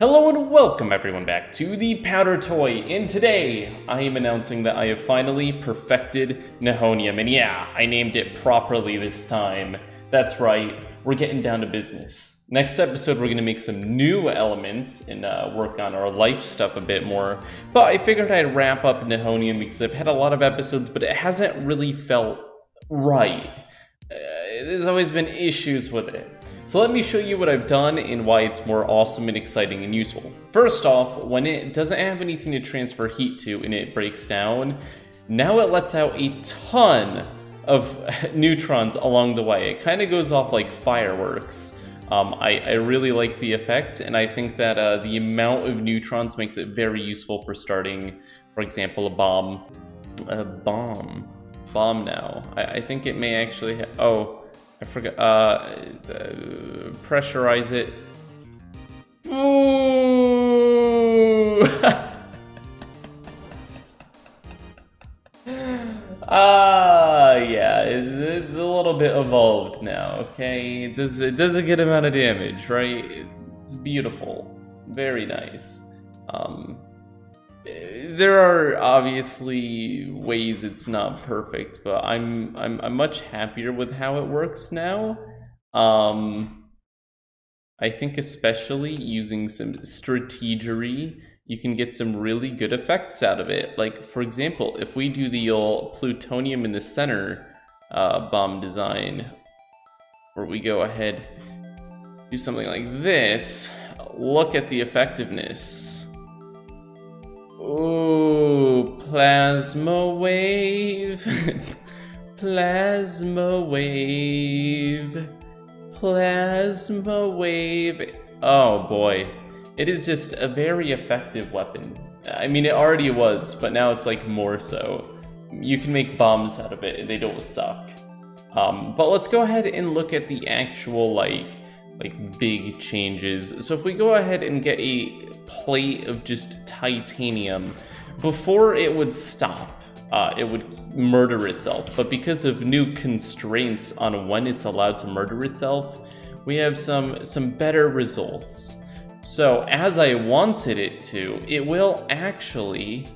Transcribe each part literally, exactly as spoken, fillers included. Hello and welcome everyone back to The Powder Toy, and today I am announcing that I have finally perfected Nihonium, and yeah, I named it properly this time. That's right, we're getting down to business. Next episode we're going to make some new elements and uh, work on our life stuff a bit more, but I figured I'd wrap up Nihonium because I've had a lot of episodes, but it hasn't really felt right. Uh, there's always been issues with it. So let me show you what I've done and why it's more awesome and exciting and useful. First off, when it doesn't have anything to transfer heat to and it breaks down, now it lets out a ton of neutrons along the way. It kind of goes off like fireworks. Um, I, I really like the effect, and I think that uh, the amount of neutrons makes it very useful for starting, for example, a bomb. A bomb. Bomb now. I, I think it may actually ha oh, I forgot, uh, uh, pressurize it. Ooh! Ah, yeah, it, it's a little bit evolved now, okay? It does, it does a good amount of damage, right? It's beautiful. Very nice. Um... There are obviously ways it's not perfect, but I'm I'm I'm much happier with how it works now. Um, I think especially using some strategery, you can get some really good effects out of it. Like for example, if we do the old plutonium in the center uh, bomb design, where we go ahead, do something like this. Look at the effectiveness. Ooh, plasma wave, plasma wave, plasma wave. Oh boy, it is just a very effective weapon. I mean, it already was, but now it's like more so. You can make bombs out of it and they don't suck. Um, but let's go ahead and look at the actual like, like big changes. So if we go ahead and get a plate of just titanium, before it would stop, uh, it would murder itself, but because of new constraints on when it's allowed to murder itself, we have some some better results. So as I wanted it to, it will actually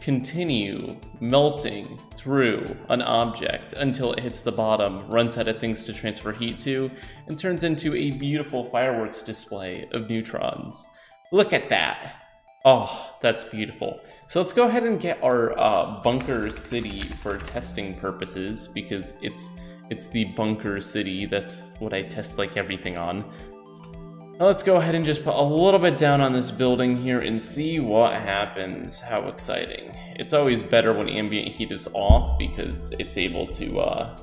continue melting through an object until it hits the bottom, runs out of things to transfer heat to, and turns into a beautiful fireworks display of neutrons. Look at that. Oh, that's beautiful. So let's go ahead and get our uh, bunker city for testing purposes, because it's it's the bunker city. That's what I test like everything on. Now let's go ahead and just put a little bit down on this building here and see what happens. How exciting. It's always better when ambient heat is off because it's able to uh,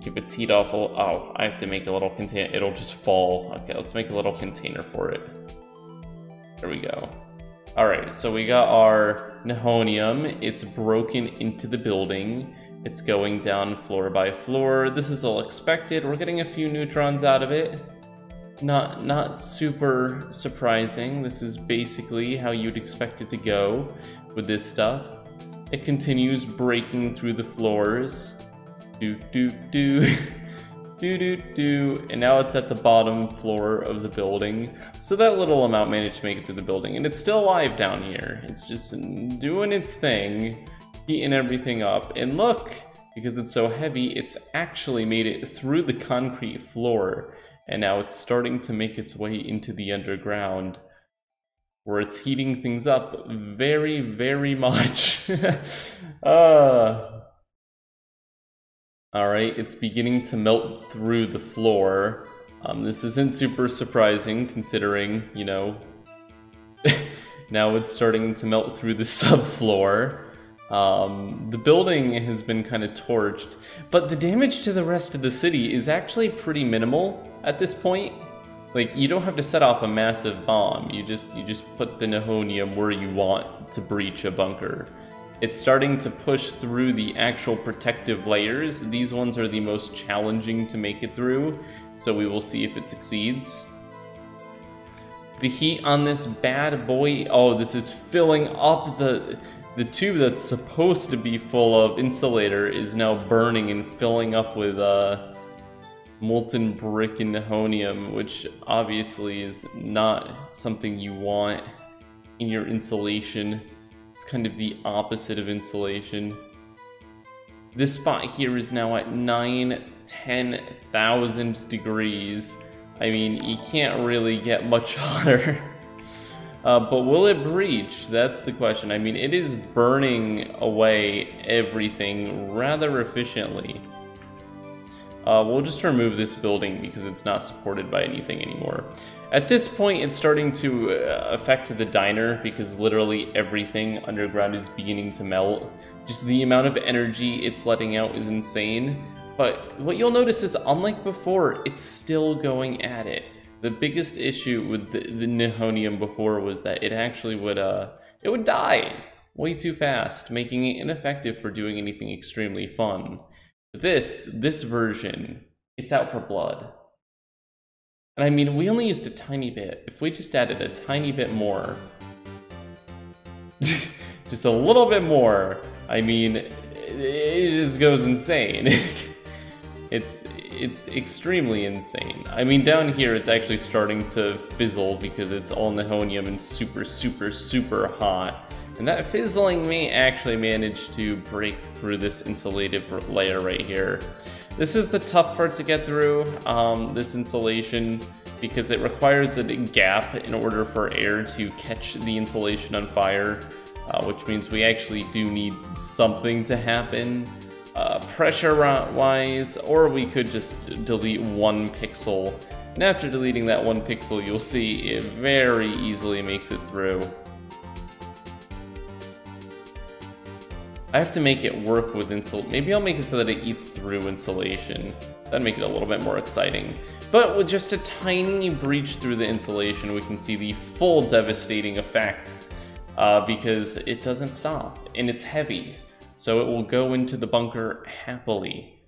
give its heat off. Oh, I have to make a little container. It'll just fall. Okay, let's make a little container for it. There we go. All right, so we got our Nihonium. It's broken into the building. It's going down floor by floor. This is all expected. We're getting a few neutrons out of it. Not, not super surprising. This is basically how you'd expect it to go with this stuff. It continues breaking through the floors. Do, do, do. Do do do, and now it's at the bottom floor of the building. So that little amount managed to make it through the building, and it's still alive down here. It's just doing its thing, heating everything up. And look, because it's so heavy, it's actually made it through the concrete floor, and now it's starting to make its way into the underground, where it's heating things up very, very much. uh, All right, it's beginning to melt through the floor. Um, this isn't super surprising considering, you know, now it's starting to melt through the subfloor. Um, the building has been kind of torched, but the damage to the rest of the city is actually pretty minimal at this point. Like, you don't have to set off a massive bomb. You just, you just put the Nihonium where you want to breach a bunker. It's starting to push through the actual protective layers. These ones are the most challenging to make it through, so we will see if it succeeds. The heat on this bad boy, oh, this is filling up the, the tube that's supposed to be full of insulator is now burning and filling up with, uh, molten brick and nihonium, which obviously is not something you want in your insulation. It's kind of the opposite of insulation. This spot here is now at nine, ten thousand degrees. I mean, you can't really get much hotter. Uh, but will it breach? That's the question. I mean, it is burning away everything rather efficiently. Uh, we'll just remove this building because it's not supported by anything anymore. At this point, it's starting to uh, affect the diner because literally everything underground is beginning to melt. Just the amount of energy it's letting out is insane. But what you'll notice is, unlike before, it's still going at it. The biggest issue with the, the Nihonium before was that it actually would, uh, it would die way too fast, making it ineffective for doing anything extremely fun. This, this version, it's out for blood. And I mean, we only used a tiny bit. If we just added a tiny bit more, just a little bit more, I mean, it just goes insane. it's, it's extremely insane. I mean, down here, it's actually starting to fizzle because it's all Nihonium and super, super, super hot. And that fizzling may actually manage to break through this insulative layer right here. This is the tough part to get through, um, this insulation, because it requires a gap in order for air to catch the insulation on fire, uh, which means we actually do need something to happen uh, pressure-wise, or we could just delete one pixel. And after deleting that one pixel, you'll see it very easily makes it through. I have to make it work with insulation. Maybe I'll make it so that it eats through insulation. That'd make it a little bit more exciting. But with just a tiny breach through the insulation, we can see the full devastating effects uh, because it doesn't stop and it's heavy. So it will go into the bunker happily.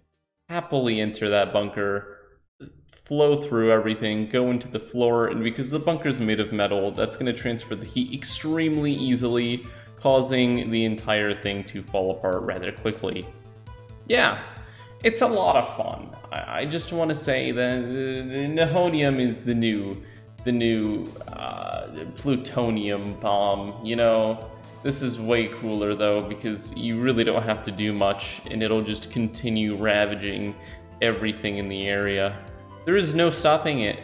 Happily enter that bunker, flow through everything, go into the floor. And because the bunker's made of metal, that's gonna transfer the heat extremely easily, causing the entire thing to fall apart rather quickly. Yeah, it's a lot of fun. I, I just want to say that Nihonium is the new, the new uh, plutonium bomb. You know, this is way cooler though because you really don't have to do much and it'll just continue ravaging everything in the area. There is no stopping it.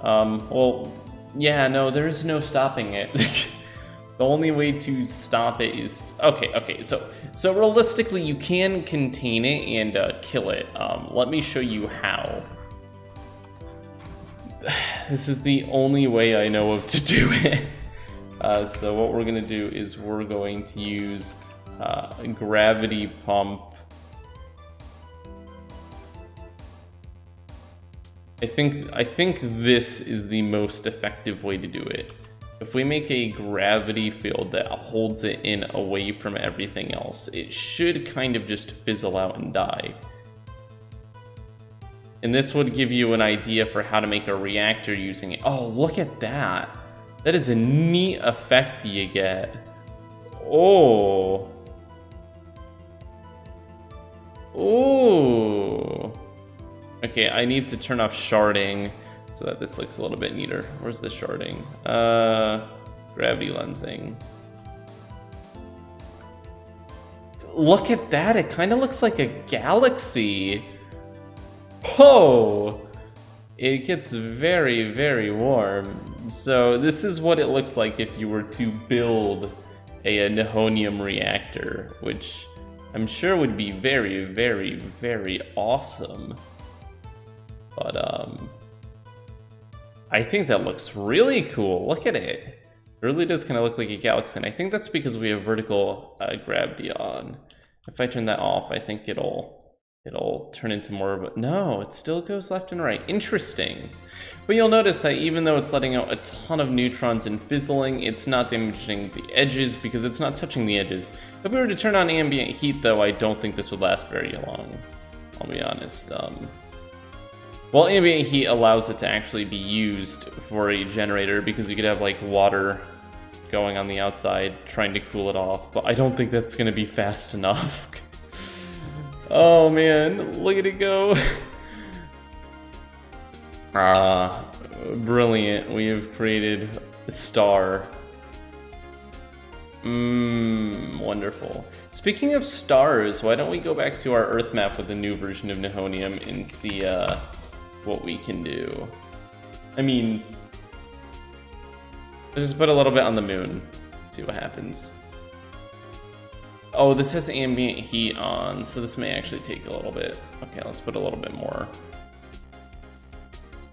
Um, well, yeah, no, there is no stopping it. The only way to stop it is... Okay, okay, so so realistically, you can contain it and uh, kill it. Um, let me show you how. This is the only way I know of to do it. Uh, so what we're going to do is we're going to use uh, a gravity pump. I think, I think this is the most effective way to do it. If we make a gravity field that holds it in away from everything else, it should kind of just fizzle out and die. And this would give you an idea for how to make a reactor using it. Oh, look at that. That is a neat effect you get. Oh. Oh. Okay, I need to turn off sharding, so that this looks a little bit neater. Where's the sharding? Uh, gravity lensing. Look at that, it kind of looks like a galaxy. Oh, it gets very, very warm. So this is what it looks like if you were to build a, a Nihonium reactor, which I'm sure would be very, very, very awesome. But, um... I think that looks really cool. Look at it. It really does kind of look like a galaxy. And I think that's because we have vertical uh, gravity on. If I turn that off, I think it'll it'll turn into more of a... No, it still goes left and right. Interesting. But you'll notice that even though it's letting out a ton of neutrons and fizzling, it's not damaging the edges because it's not touching the edges. If we were to turn on ambient heat, though, I don't think this would last very long. I'll be honest. Um... Well, ambient heat allows it to actually be used for a generator because you could have like water going on the outside trying to cool it off, but I don't think that's gonna be fast enough. Oh man, look at it go. Ah, uh, brilliant. We have created a star. Mmm, wonderful. Speaking of stars, why don't we go back to our Earth map with a new version of Nihonium and see uh, what we can do. I mean, let's just put a little bit on the moon, see what happens. Oh, this has ambient heat on, so this may actually take a little bit. Okay, let's put a little bit more.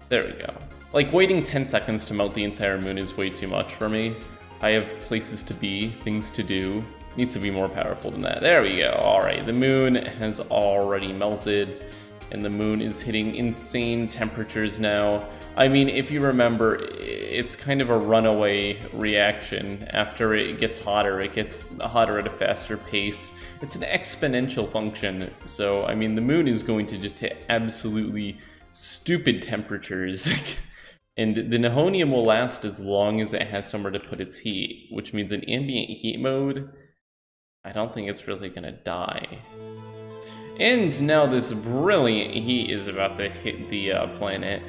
There we go. Like, waiting ten seconds to melt the entire moon is way too much for me. I have places to be, things to do. Needs to be more powerful than that. There we go. All right, the moon has already melted, and the moon is hitting insane temperatures now. I mean, if you remember, it's kind of a runaway reaction. After it gets hotter, it gets hotter at a faster pace. It's an exponential function. So, I mean, the moon is going to just hit absolutely stupid temperatures. And the Nihonium will last as long as it has somewhere to put its heat, which means in ambient heat mode, I don't think it's really gonna die. And now this brilliant heat is about to hit the uh, planet,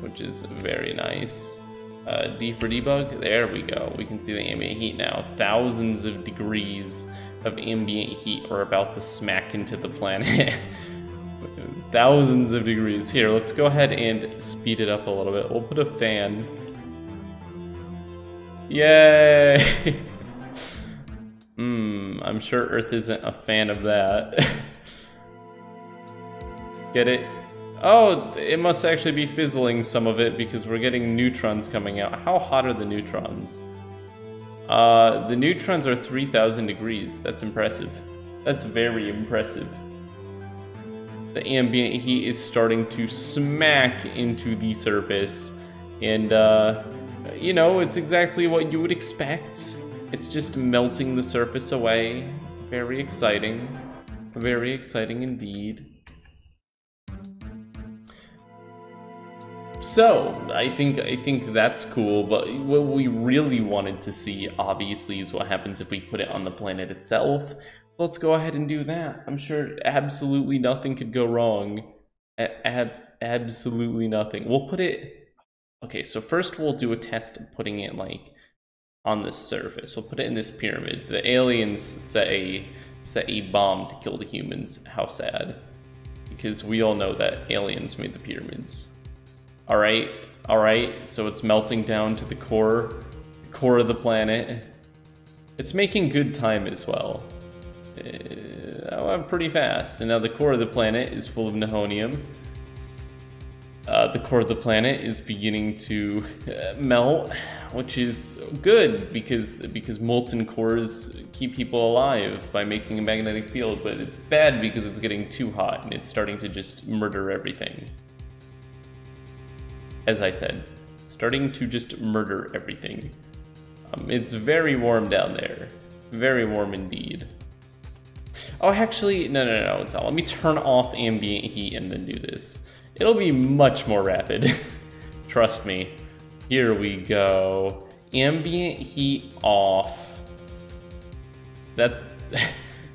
which is very nice. Uh, D for debug, there we go. We can see the ambient heat now. Thousands of degrees of ambient heat are about to smack into the planet. Thousands of degrees. Here, let's go ahead and speed it up a little bit. We'll put a fan. Yay! Hmm, I'm sure Earth isn't a fan of that. Get it? Oh, it must actually be fizzling some of it because we're getting neutrons coming out. How hot are the neutrons? Uh, the neutrons are three thousand degrees. That's impressive. That's very impressive. The ambient heat is starting to smack into the surface. And, uh, you know, it's exactly what you would expect. It's just melting the surface away. Very exciting. Very exciting indeed. So, I think I think that's cool, but what we really wanted to see, obviously, is what happens if we put it on the planet itself. Let's go ahead and do that. I'm sure absolutely nothing could go wrong. Ab- absolutely nothing. We'll put it... Okay, so first we'll do a test of putting it, like, on the surface. We'll put it in this pyramid. The aliens set a, set a bomb to kill the humans. How sad. Because we all know that aliens made the pyramids. All right, all right, so it's melting down to the core, core of the planet. It's making good time as well. Uh, I went pretty fast, and now the core of the planet is full of Nihonium. Uh, the core of the planet is beginning to uh, melt, which is good because, because molten cores keep people alive by making a magnetic field, but it's bad because it's getting too hot and it's starting to just murder everything. As I said, starting to just murder everything. Um, it's very warm down there. Very warm indeed. Oh, actually, no, no, no, it's not. Let me turn off ambient heat and then do this. It'll be much more rapid. Trust me. Here we go. Ambient heat off. That,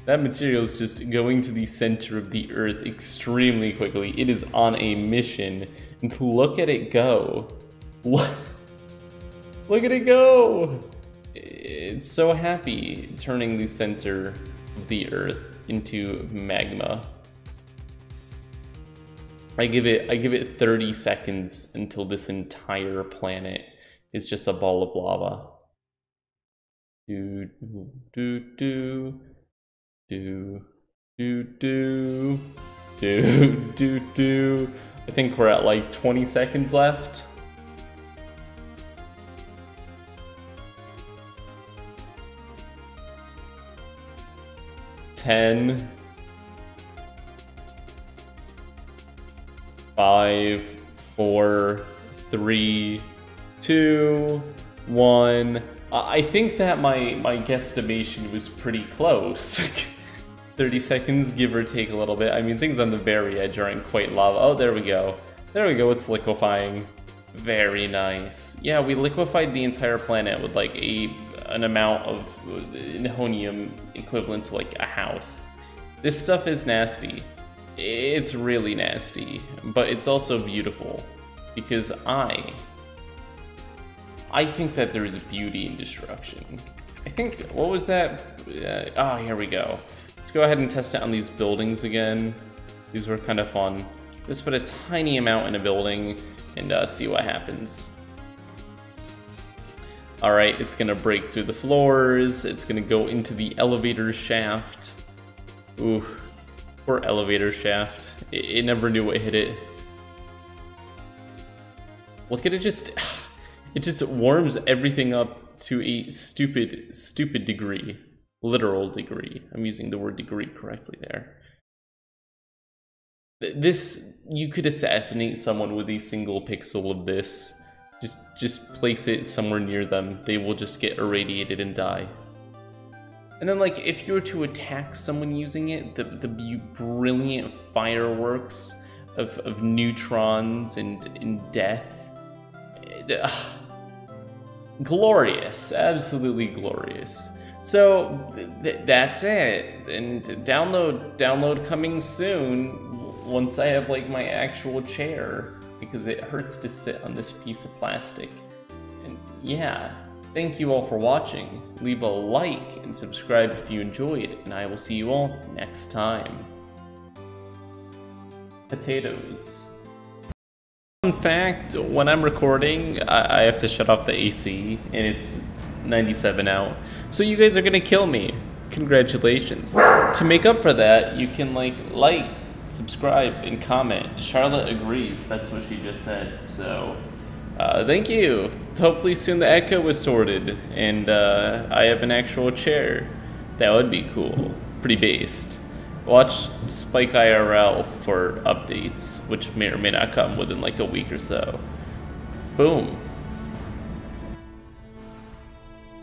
that material is just going to the center of the Earth extremely quickly. It is on a mission. Look at it go. Look at it go. It's so happy turning the center of the Earth into magma. I give it I give it thirty seconds until this entire planet is just a ball of lava. Do do do do do do do do do. I think we're at like twenty seconds left. ten. five, four, three, two, one. I think that my, my guesstimation was pretty close. thirty seconds, give or take a little bit. I mean, things on the very edge aren't quite lava. Oh, there we go. There we go, it's liquefying. Very nice. Yeah, we liquefied the entire planet with like a an amount of Nihonium equivalent to like a house. This stuff is nasty. It's really nasty, but it's also beautiful. Because I... I think that there is beauty in destruction. I think... What was that? Ah, uh, oh, here we go. Let's go ahead and test it on these buildings again. These were kind of fun. Just put a tiny amount in a building and uh, see what happens. All right, it's gonna break through the floors. It's gonna go into the elevator shaft. Ooh, poor elevator shaft. It, it never knew what hit it. Look at it just, it just warms everything up to a stupid, stupid degree. Literal degree. I'm using the word degree correctly there. This, you could assassinate someone with a single pixel of this. Just, just place it somewhere near them. They will just get irradiated and die. And then, like, if you were to attack someone using it, the, the brilliant fireworks of, of neutrons and, and death. It, uh, glorious. Absolutely glorious. So, th that's it. And download, download coming soon. Once I have like my actual chair, because it hurts to sit on this piece of plastic. And yeah, thank you all for watching. Leave a like and subscribe if you enjoyed, and I will see you all next time. Potatoes. Fun fact, when I'm recording, I, I have to shut off the A C, and it's ninety-seven out. So you guys are gonna kill me. Congratulations. To make up for that, you can like, like, subscribe and comment. Charlotte agrees, that's what she just said, so uh, thank you. Hopefully soon the echo was sorted and uh, I have an actual chair. That would be cool. Pretty based. Watch Spike I R L for updates, which may or may not come within like a week or so. Boom.